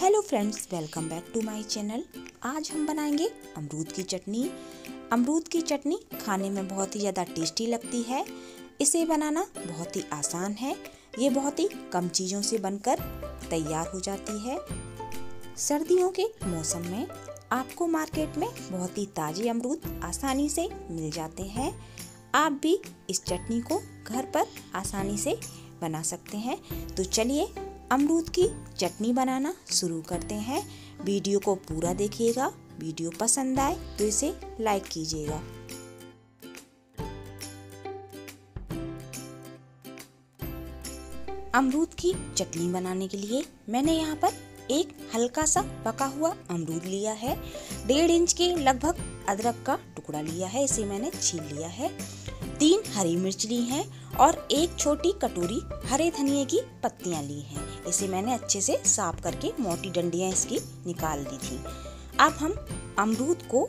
Hello friends, welcome back to my channel. आज हम बनाएंगे अमरूद की चटनी। अमरूद की चटनी खाने में बहुत ही ज़्यादा टेस्टी लगती है। इसे बनाना बहुत ही आसान है। ये बहुत ही कम चीज़ों से बनकर तैयार हो जाती है। सर्दियों के मौसम में आपको मार्केट में बहुत ही ताज़े अमरूद आसानी से मिल जाते हैं। आप भी इस चटनी को घर पर आसानी से बना सकते हैं। तो चलिए अमरूद की चटनी बनाना शुरू करते हैं। वीडियो को पूरा देखिएगा। वीडियो पसंद आए तो इसे लाइक कीजिएगा। अमरूद की चटनी बनाने के लिए मैंने यहाँ पर एक हल्का सा पका हुआ अमरूद लिया है। 1.5 इंच के लगभग अदरक का टुकड़ा लिया है, इसे मैंने छील लिया है। 3 हरी मिर्च ली हैं और 1 छोटी कटोरी हरे धनिए की पत्तियां ली हैं। इसे मैंने अच्छे से साफ करके मोटी डंडियां इसकी निकाल दी थी। अब हम अमरूद को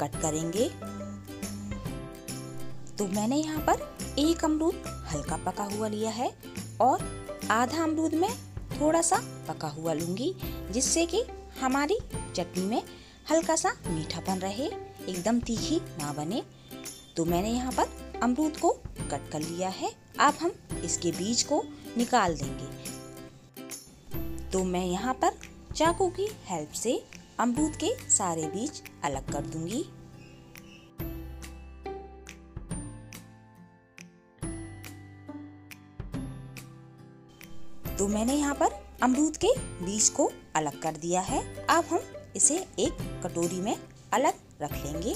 कट करेंगे। तो मैंने यहाँ पर 1 अमरूद हल्का पका हुआ लिया है और आधा अमरूद में थोड़ा सा पका हुआ लूँगी, जिससे कि हमारी चटनी में हल्का सा मीठापन रहे, एकदम तीखी ना बने। तो मैंने यहाँ पर अमरूद को कट कर लिया है। अब हम इसके बीज को निकाल देंगे। तो मैं यहाँ पर चाकू की हेल्प से अमरूद के सारे बीज अलग कर दूंगी। तो मैंने यहाँ पर अमरूद के बीज को अलग कर दिया है। अब हम इसे एक कटोरी में अलग रख लेंगे।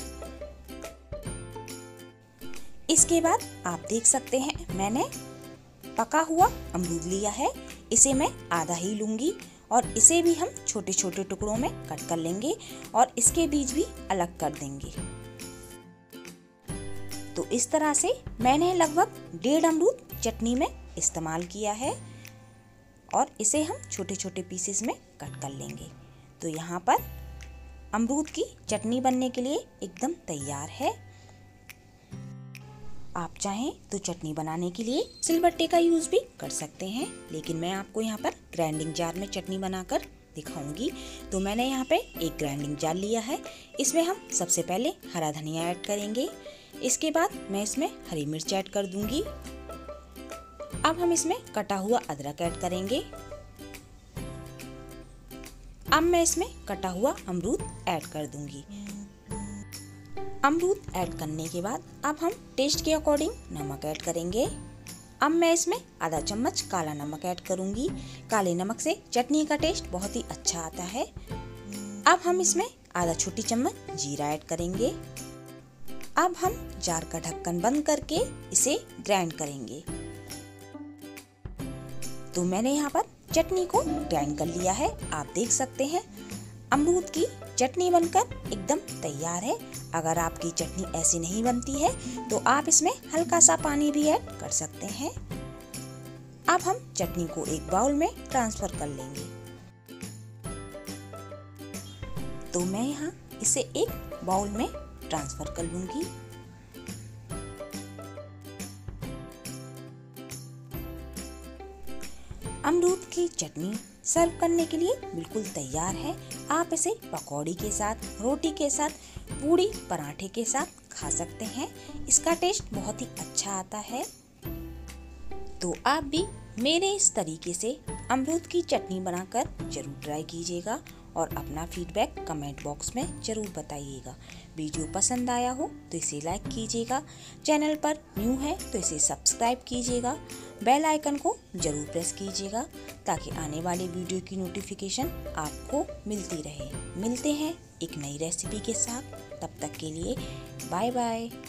इसके बाद आप देख सकते हैं मैंने पका हुआ अमरूद लिया है, इसे मैं आधा ही लूँगी और इसे भी हम छोटे छोटे टुकड़ों में कट कर लेंगे और इसके बीज भी अलग कर देंगे। तो इस तरह से मैंने लगभग 1.5 अमरूद चटनी में इस्तेमाल किया है और इसे हम छोटे छोटे पीसेस में कट कर लेंगे। तो यहाँ पर अमरूद की चटनी बनने के लिए एकदम तैयार है। आप चाहें तो चटनी बनाने के लिए सिलबट्टे का यूज़ भी कर सकते हैं, लेकिन मैं आपको यहाँ पर ग्राइंडिंग जार में चटनी बनाकर दिखाऊंगी। तो मैंने यहाँ पे एक ग्राइंडिंग जार लिया है। इसमें हम सबसे पहले हरा धनिया ऐड करेंगे। इसके बाद मैं इसमें हरी मिर्च ऐड कर दूंगी। अब हम इसमें कटा हुआ अदरक ऐड करेंगे। अब मैं इसमें कटा हुआ अमरूद ऐड कर दूंगी। अमरूद ऐड करने के बाद अब हम टेस्ट के अकॉर्डिंग नमक ऐड करेंगे। अब मैं इसमें आधा चम्मच काला नमक ऐड करूंगी। काले नमक से चटनी का टेस्ट बहुत ही अच्छा आता है। अब हम इसमें आधा छोटी चम्मच जीरा ऐड करेंगे। अब हम जार का ढक्कन बंद करके इसे ग्राइंड करेंगे। तो मैंने यहाँ पर चटनी को ग्राइंड कर लिया है। आप देख सकते हैं अमरूद की चटनी बनकर एकदम तैयार है। अगर आपकी चटनी ऐसी नहीं बनती है तो आप इसमें हल्का सा पानी भी ऐड कर सकते हैं। अब हम चटनी को एक बाउल में ट्रांसफ़र कर लेंगे। तो मैं यहाँ इसे एक बाउल में ट्रांसफ़र कर लूँगी। अमरूद की चटनी सर्व करने के लिए बिल्कुल तैयार है। आप इसे पकौड़ी के साथ, रोटी के साथ, पूड़ी पराठे के साथ खा सकते हैं। इसका टेस्ट बहुत ही अच्छा आता है। तो आप भी मेरे इस तरीके से अमरूद की चटनी बनाकर जरूर ट्राई कीजिएगा और अपना फीडबैक कमेंट बॉक्स में ज़रूर बताइएगा। वीडियो पसंद आया हो तो इसे लाइक कीजिएगा। चैनल पर न्यू है तो इसे सब्सक्राइब कीजिएगा। बेल आइकन को ज़रूर प्रेस कीजिएगा ताकि आने वाले वीडियो की नोटिफिकेशन आपको मिलती रहे। मिलते हैं एक नई रेसिपी के साथ, तब तक के लिए बाय बाय।